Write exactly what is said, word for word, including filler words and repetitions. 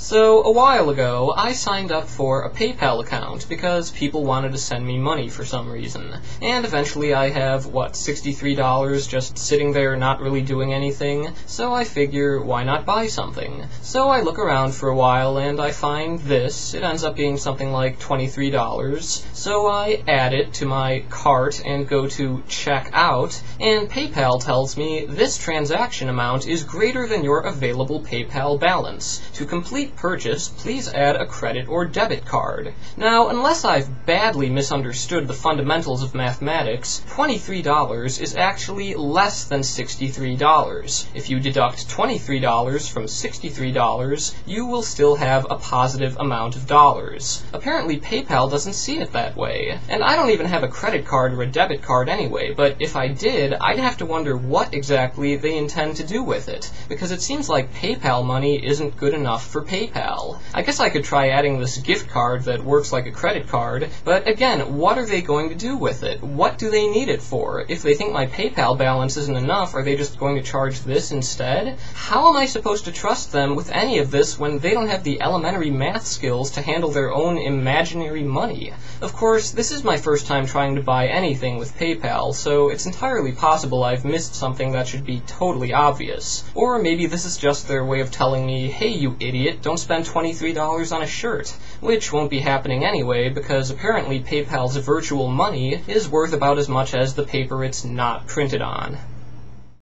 So, a while ago, I signed up for a PayPal account because people wanted to send me money for some reason. And eventually I have, what, sixty-three dollars just sitting there not really doing anything, so I figure, why not buy something? So I look around for a while and I find this. It ends up being something like twenty-three dollars, so I add it to my cart and go to check out, and PayPal tells me this transaction amount is greater than your available PayPal balance. To complete purchase, please add a credit or debit card. Now, unless I've badly misunderstood the fundamentals of mathematics, twenty-three dollars is actually less than sixty-three dollars. If you deduct twenty-three dollars from sixty-three dollars, you will still have a positive amount of dollars. Apparently, PayPal doesn't see it that way, and I don't even have a credit card or a debit card anyway, but if I did, I'd have to wonder what exactly they intend to do with it, because it seems like PayPal money isn't good enough for PayPal. PayPal. I guess I could try adding this gift card that works like a credit card, but again, what are they going to do with it? What do they need it for? If they think my PayPal balance isn't enough, are they just going to charge this instead? How am I supposed to trust them with any of this when they don't have the elementary math skills to handle their own imaginary money? Of course, this is my first time trying to buy anything with PayPal, so it's entirely possible I've missed something that should be totally obvious. Or maybe this is just their way of telling me, hey, you idiot, don't Don't spend twenty-three dollars on a shirt, which won't be happening anyway because apparently PayPal's virtual money is worth about as much as the paper it's not printed on.